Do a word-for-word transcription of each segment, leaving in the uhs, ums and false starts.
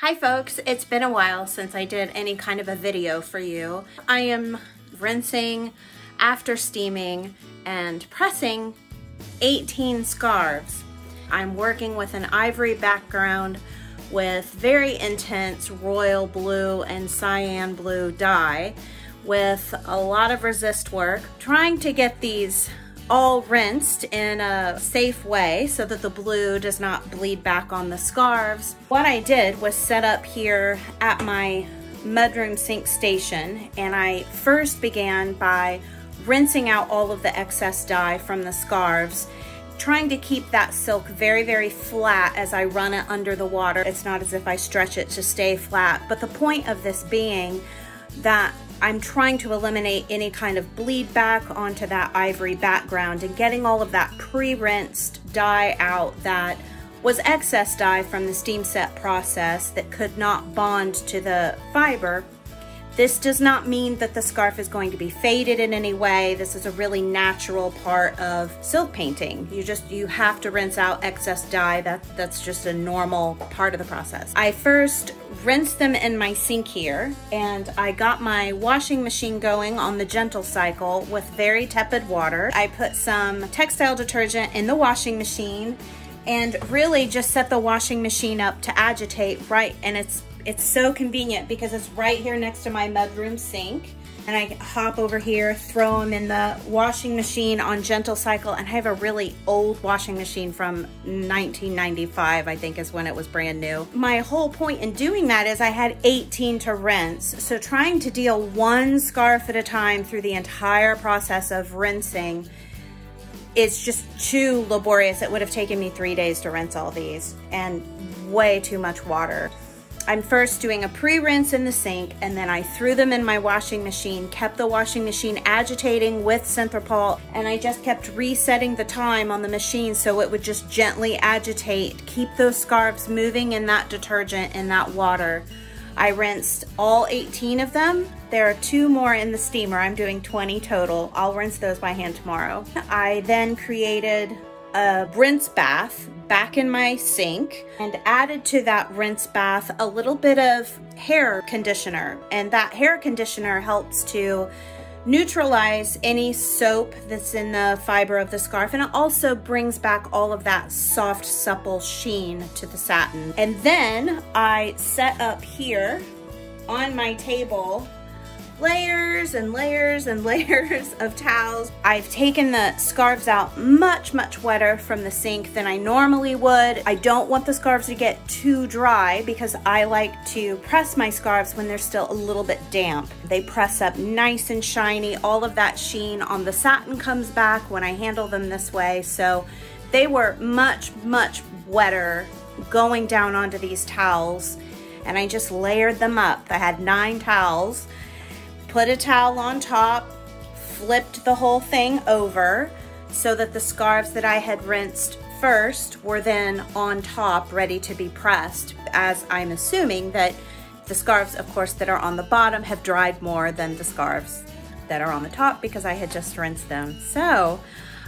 Hi folks, it's been a while since I did any kind of a video for you. I am rinsing after steaming and pressing eighteen scarves. I'm working with an ivory background with very intense royal blue and cyan blue dye with a lot of resist work, trying to get these all rinsed in a safe way so that the blue does not bleed back on the scarves. What I did was set up here at my mudroom sink station, and I first began by rinsing out all of the excess dye from the scarves, trying to keep that silk very, very flat as I run it under the water. It's not as if I stretch it to stay flat, but the point of this being that I'm trying to eliminate any kind of bleed back onto that ivory background and getting all of that pre-rinsed dye out that was excess dye from the steam set process that could not bond to the fiber. This does not mean that the scarf is going to be faded in any way. This is a really natural part of silk painting. You just, you have to rinse out excess dye. That, that's just a normal part of the process. I first rinsed them in my sink here, and I got my washing machine going on the gentle cycle with very tepid water. I put some textile detergent in the washing machine and really just set the washing machine up to agitate right, and it's It's so convenient because it's right here next to my mudroom sink, and I hop over here, throw them in the washing machine on gentle cycle. And I have a really old washing machine from nineteen ninety-five, I think is when it was brand new. My whole point in doing that is I had eighteen to rinse. So trying to deal one scarf at a time through the entire process of rinsing, it's just too laborious. It would have taken me three days to rinse all these and way too much water. I'm first doing a pre-rinse in the sink, and then I threw them in my washing machine, kept the washing machine agitating with Synthrapol, and I just kept resetting the time on the machine so it would just gently agitate, keep those scarves moving in that detergent, in that water. I rinsed all eighteen of them. There are two more in the steamer. I'm doing twenty total. I'll rinse those by hand tomorrow. I then created a rinse bath back in my sink and added to that rinse bath a little bit of hair conditioner, and that hair conditioner helps to neutralize any soap that's in the fiber of the scarf, and it also brings back all of that soft, supple sheen to the satin. And then I set up here on my table layers and layers and layers of towels. I've taken the scarves out much, much wetter from the sink than I normally would. I don't want the scarves to get too dry because I like to press my scarves when they're still a little bit damp. They press up nice and shiny. All of that sheen on the satin comes back when I handle them this way. So they were much, much wetter going down onto these towels, and I just layered them up. I had nine towels. Put a towel on top, flipped the whole thing over so that the scarves that I had rinsed first were then on top, ready to be pressed, as I'm assuming that the scarves, of course, that are on the bottom have dried more than the scarves that are on the top because I had just rinsed them. So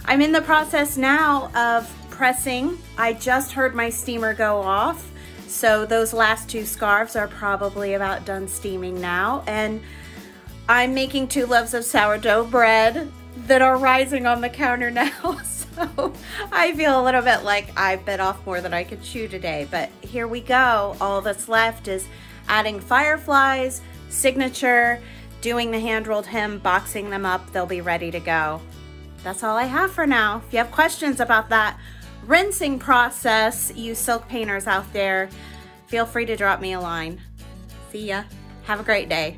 I'm in the process now of pressing. I just heard my steamer go off, so those last two scarves are probably about done steaming now, and I'm making two loaves of sourdough bread that are rising on the counter now, so I feel a little bit like I bit off more than I could chew today, but here we go. All that's left is adding fireflies, signature, doing the hand-rolled hem, boxing them up. They'll be ready to go. That's all I have for now. If you have questions about that rinsing process, you silk painters out there, feel free to drop me a line. See ya. Have a great day.